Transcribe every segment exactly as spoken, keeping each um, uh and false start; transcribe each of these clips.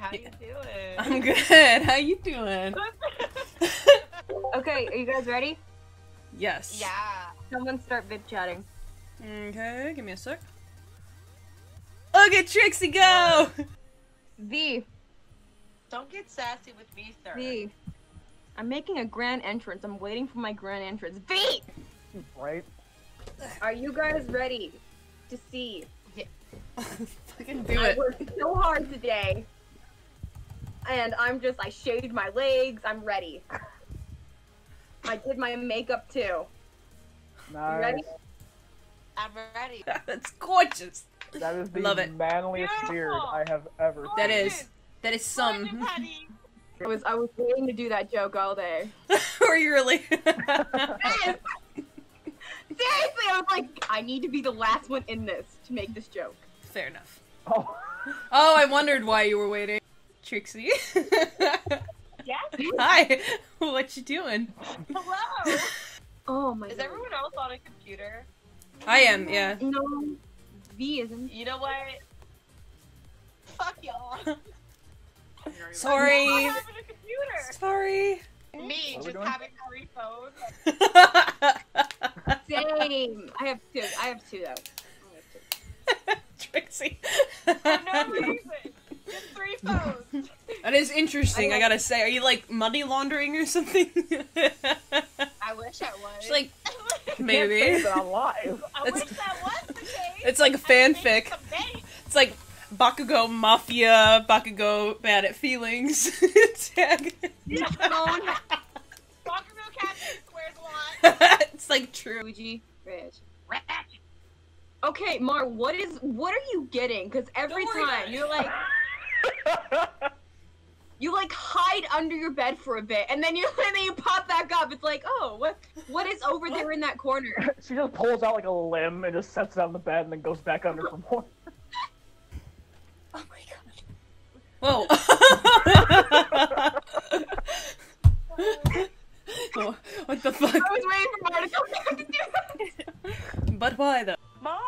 How you doing? I'm good. How you doing? Okay, are you guys ready? Yes. Yeah. Someone start vid chatting. Okay, give me a sec. Look at Trixxy go! V. Don't get sassy with me, sir. V. I'm making a grand entrance. I'm waiting for my grand entrance. V! Right? Are you guys ready to see? Yeah. Fucking do it. I worked so hard today. And I'm just, I shaved my legs. I'm ready. I did my makeup too. Nice. You ready? I'm ready. That's gorgeous. That is the Love it. manliest Beautiful. beard I have ever gorgeous. seen. That is. That is some. Gorgeous, I was I was waiting to do that joke all day. Were you really? Yes. Seriously, I was like, I need to be the last one in this to make this joke. Fair enough. Oh, oh I wondered why you were waiting. Trixxy. Yes? Hi. What you doing? Hello. Oh my god. Is everyone else on a computer? I am, yeah. No. V isn't. You know what? Fuck y'all. Sorry. I'm not having a computer. Sorry. Me, just having three phones. Same. I have two. I have two, though. Trixxy. For no reason. Just three phones. That is interesting, I, I gotta say. Are you, like, money laundering or something? I wish I was. She's like, maybe. That live. I it's, wish that was the case. It's like a fanfic. It's like Bakugou Mafia, Bakugou Bad at Feelings. Tag. Yeah. Bakugou Katsuki swears a lot. It's like true. Fuji, Rich. Okay, Mar, what is what are you getting? Cause every time you're like you like hide under your bed for a bit, and then you and then you pop back up. It's like, oh, what what is over what? there in that corner? She just pulls out like a limb and just sets it on the bed, and then goes back under for more. Oh my god! Whoa! Oh, what the fuck? I was waiting for Mar to come back to do that. But why though? Mar.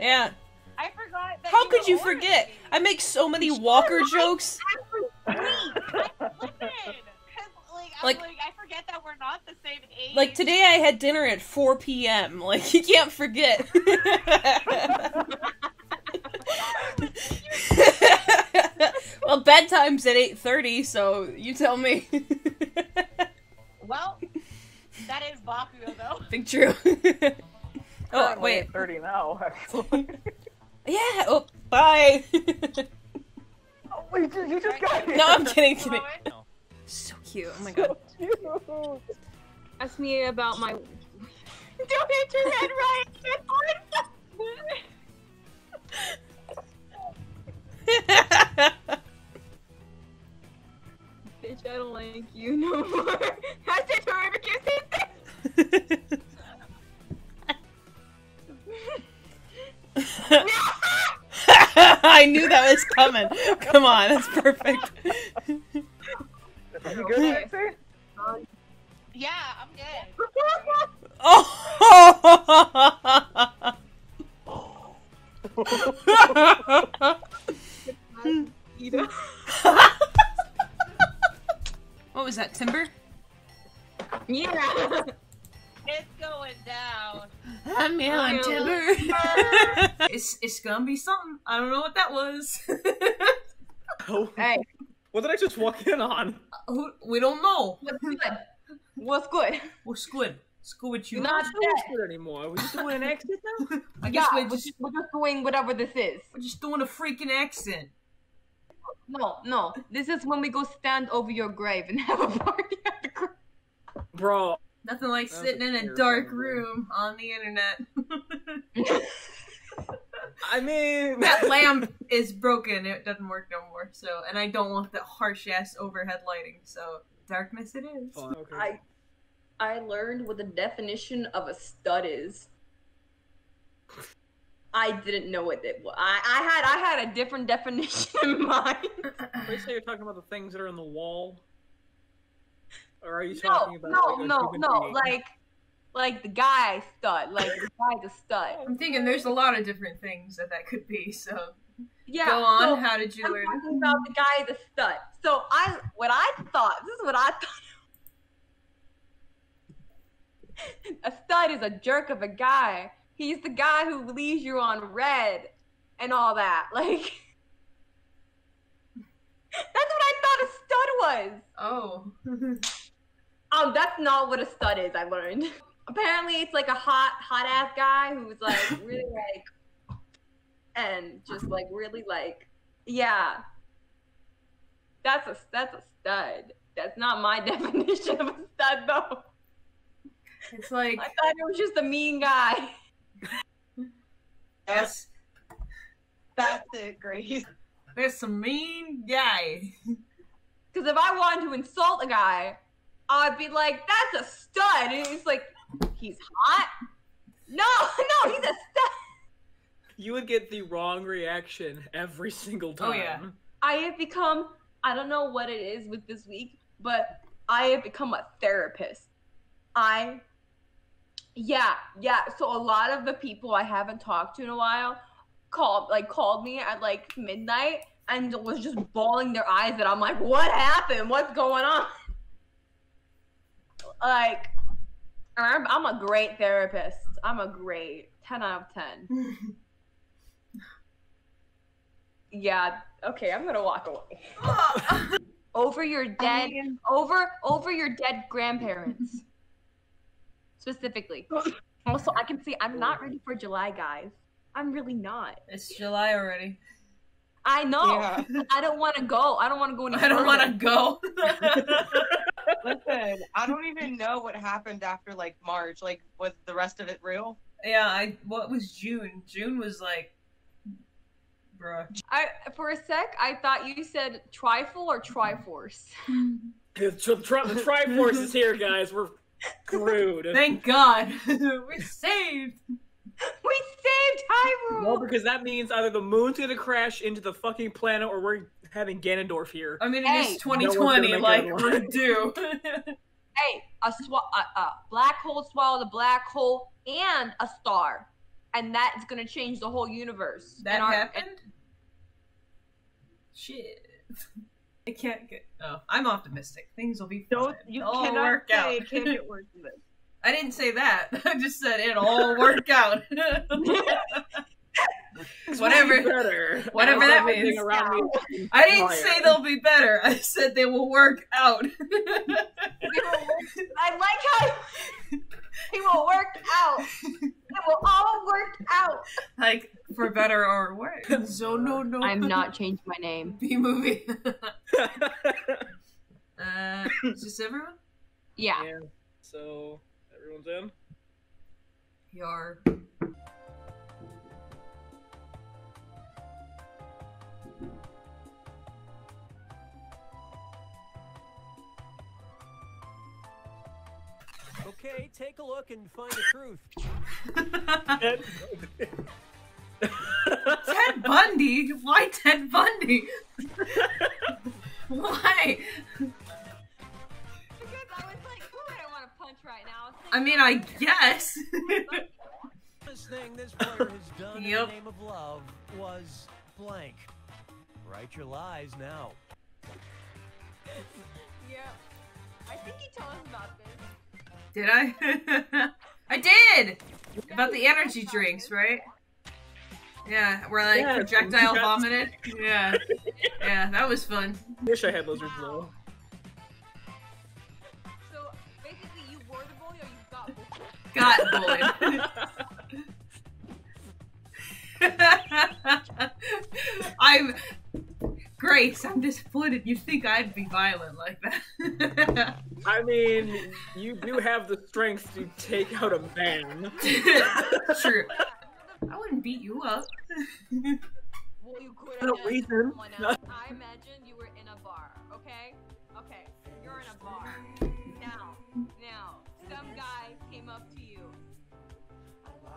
Yeah. I forgot. That How you could you forget? Me. I make so many she Walker jokes. I like, like, like I forget that we're not the same age. Like today, I had dinner at four P M Like you can't forget. Well, bedtime's at eight thirty, so you tell me. Well, that is Bakugou, though. I think true. Oh, wait. eight thirty now, actually. Yeah, oh, bye! Oh, you just, you just got here! No, I'm kidding, kidding. So cute, oh my god. So cute. Ask me about my... Don't hit your head right! Bitch, I don't like you no more. That's it, whoever gives it! I knew that was coming. Come on, that's perfect. Are you good, sir? Um, yeah, I'm good. Oh! What was that, Timber? Yeah. It's going down. I'm yelling, I'm Timber. Timber. it's it's gonna be something. I don't know what that was. Oh. Hey, what did I just walk in on? Uh, we don't know. What's good? What's good? What's good? What's good with you? We're not good anymore. We're just doing an accent now. I guess yeah, we're, just, we're just doing whatever this is. We're just doing a freaking accent. No, no. This is when we go stand over your grave and have a party at the grave. Bro. Nothing like That's sitting in a dark problem. room on the internet. I mean... That lamp is broken. It doesn't work no more. So, and I don't want that harsh-ass overhead lighting. So, darkness it is. Oh, okay. I I learned what the definition of a stud is. I didn't know what it was. I, I, had, I had a different definition in mind. Basically, you're talking about the things that are in the wall. Or are you talking no, about No, like, no, no, like, like the guy stud, like the guy the stud. I'm thinking there's a lot of different things that that could be, so Yeah. Go on. So how did you I'm learn? I'm talking about the guy, the stud. So I, what I thought, this is what I thought. A stud is a jerk of a guy. He's the guy who leaves you on red and all that. Like, that's what I thought a stud was. Oh. Um, that's not what a stud is, I learned. Apparently, it's like a hot, hot-ass guy who's like really like, and just like really like, yeah. That's a that's a stud. That's not my definition of a stud, though. It's like I thought it was just a mean guy. That's that's it, Grace. That's a mean guy. Because if I wanted to insult a guy, I'd be like, "That's a stud." And it's like, he's hot? No, no, he's a stud. You would get the wrong reaction every single time. Oh, yeah. I have become, I don't know what it is with this week, but I have become a therapist. I, yeah, yeah. So a lot of the people I haven't talked to in a while called, like, called me at, like, midnight and was just bawling their eyes out. I'm like, what happened? What's going on? Like, I'm, I'm a great therapist. I'm a great ten out of ten. Yeah, okay, I'm gonna walk away. Over your dead, over, over your dead grandparents. Specifically. Also, I can see I'm not ready for July, guys. I'm really not. It's July already. I know. Yeah. I don't want to go. I don't want to go any further. I don't want to go. Listen, I don't even know what happened after, like, March. Like, was the rest of it real? Yeah, I, what was June? June was, like, bruh. I, for a sec, I thought you said Trifle or Triforce. The, tri tri the Triforce is here, guys. We're screwed. Thank God. We're saved. We saved Hyrule! Well, because that means either the moon's gonna crash into the fucking planet or we're having Ganondorf here. I mean, it hey, is twenty twenty, no like, we're due. Hey, a, sw a, a black hole swallowed a black hole and a star. And that's gonna change the whole universe. That our, happened? Shit. I can't get- oh, I'm optimistic. Things will be fine. You It'll cannot work say out. It can't get worse than this. I didn't say that. I just said it'll all work out. Whatever, better. Whatever that means. Me. I didn't Liar. say they'll be better. I said they will work out. I like how it will work out. It will all work out. Like, for better or worse. So no, no. I'm not changing my name. B movie. uh, is this everyone? Yeah. yeah. So. Everyone's in? Yar. Okay, take a look and find the truth. Ted. Ted Bundy? Why Ted Bundy? Why? Right now. I mean, I guess. This thing this player has done yep. in the name of love was blank. Write your lies now. Yeah, I think he told us about this. Did I? I did. Yeah, about the energy drinks, this. right? Yeah, where like yeah, projectile vomited. Yeah, yeah, that was fun. Wish I had those results. Wow. Got bullied. I'm Grace. I'm disappointed. You think I'd be violent like that? I mean, you do have the strength to take out a man. True. I wouldn't beat you up. Well, you could have no reason. I imagine you were in a bar. Okay. Okay. You're in a bar now. Now. Some guy came up to you,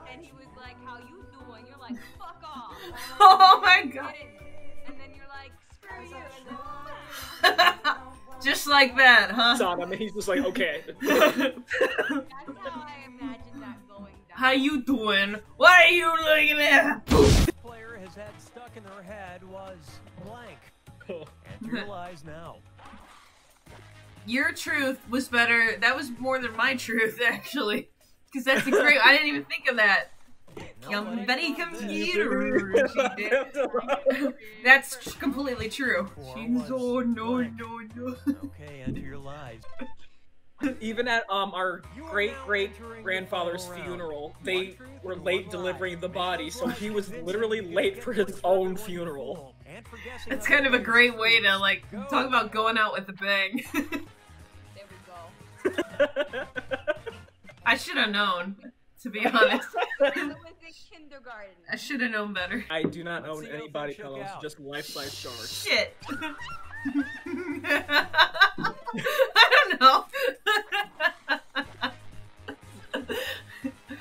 and he was like, "How you doing?" You're like, "Fuck off!" Like, oh my god! And then you're like, "Screw you!" And then, just like that, huh? Son, I mean, he's just like, "Okay." That's how I imagine that going down. How you doing? What are you looking at? Player has had stuck in her head was blank. And realize now. Your truth was better. That was more than my truth, actually. Because that's a great... I didn't even think of that. Young Betty comes here. That's completely true. Oh, no, no, no. Okay, and your lies. Even at um our great-great-grandfather's funeral, they were late delivering the body, so he was literally late for his own funeral. That's kind of a great way to, like, talk about going out with a bang. There we go. I should have known, to be honest. I should have known better. I do not own any body pillows, just life-size sharks. Shit. I don't know.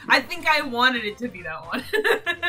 I think I wanted it to be that one.